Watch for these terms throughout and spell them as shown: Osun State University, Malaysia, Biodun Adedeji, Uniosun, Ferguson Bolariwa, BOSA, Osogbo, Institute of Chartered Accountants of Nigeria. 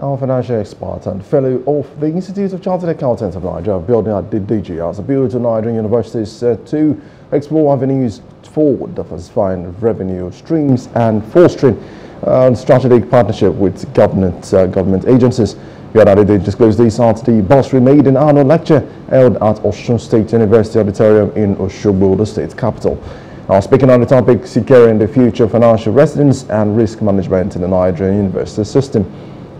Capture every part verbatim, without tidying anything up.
Our financial expert and fellow of the Institute of Chartered Accountants of Nigeria, Biodun Adedeji, has appealed to Nigerian universities uh, to explore avenues for diversifying revenue streams and fostering uh, strategic partnership with government uh, government agencies. Adedeji disclosed this at the bursary made in annual lecture held at Osun State University Auditorium in Osogbo, the state capital. Now, speaking on the topic securing the future of financial residence and risk management in the Nigerian university system,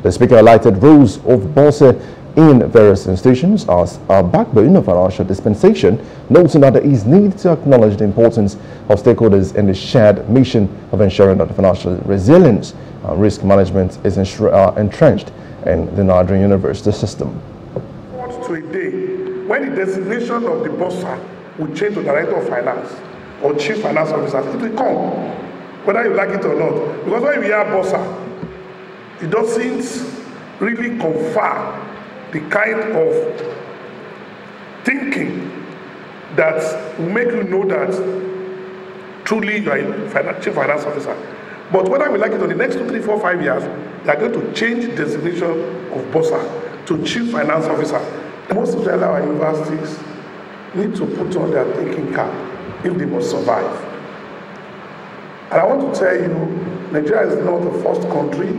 the speaker highlighted roles of BOSA in various institutions as a backbone of financial dispensation, noting that there is need to acknowledge the importance of stakeholders in the shared mission of ensuring that financial resilience and risk management is entrenched in the Nigerian university system. To a day when the designation of the BOSA will change to Director of Finance or Chief Finance Officer, it will come, whether you like it or not. Because when we are BOSA, it doesn't really confer the kind of thinking that will make you know that truly you are a chief finance officer. But whether we like it or the next two, three, four, five years, they are going to change the designation of BOSA to chief finance officer. Most of our universities need to put on their thinking cap if they must survive. And I want to tell you, Nigeria is not the first country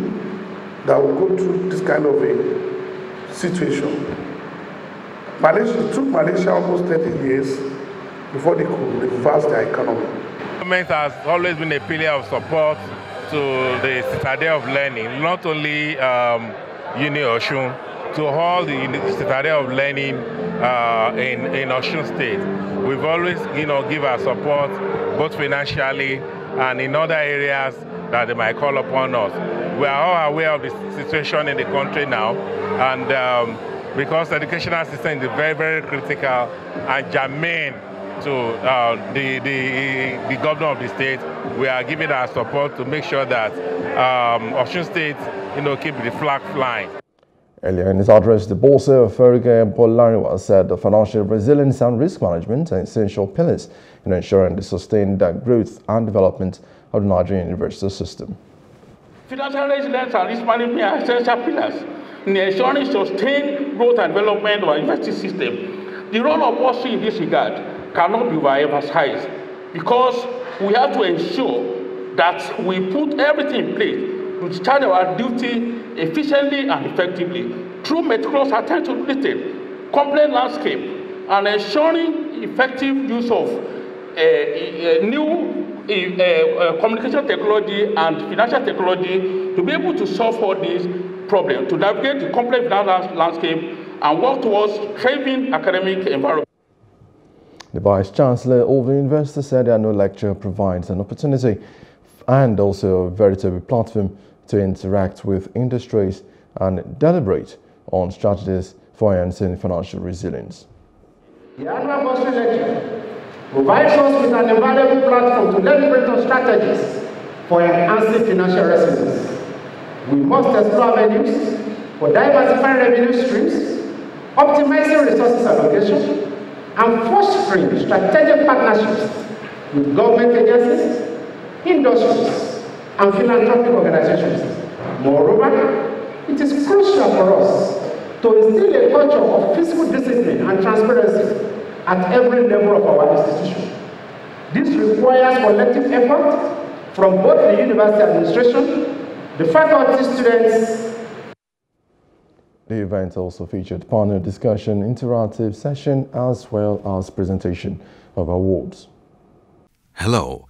that will go through this kind of a situation. Malaysia, it took Malaysia almost thirty years before they could reverse their economy. The government has always been a pillar of support to the citadel of learning, not only um, Uni Osun, to all the citadel of learning uh, in, in Osun State. We've always, you know, give our support, both financially and in other areas that they might call upon us. We are all aware of the situation in the country now, and um, because the educational system is very, very critical and germane to uh, the, the, the governor of the state, we are giving our support to make sure that um, Osun State, you know, keep the flag flying. Earlier in his address, the BOSA, Ferguson Bolariwa, said the financial resilience and risk management are essential pillars in ensuring the sustained growth and development of the Nigerian university system. Financial resilience and risk management are essential pillars in ensuring sustained growth and development of our university system. The role of BOSA in this regard cannot be overemphasized, because we have to ensure that we put everything in place to discharge our duty efficiently and effectively through meticulous attention to detail, complaint landscape, and ensuring effective use of uh, uh, new Uh, uh, communication technology and financial technology to be able to solve for this problem, to navigate the complex finance landscape and work towards thriving academic environment. The Vice Chancellor of the University said the annual lecture provides an opportunity and also a veritable platform to interact with industries and deliberate on strategies for enhancing financial resilience. Yeah, provides us with an invaluable platform to deliberate on strategies for enhancing financial resilience. We must explore avenues for diversifying revenue streams, optimizing resources allocation, and fostering strategic partnerships with government agencies, industries, and philanthropic organizations. Moreover, it is crucial for us to instill a culture of fiscal discipline and transparency at every level of our institution. This requires collective effort from both the university administration, the faculty, students. The event also featured panel discussion, interactive session, as well as presentation of awards. Hello,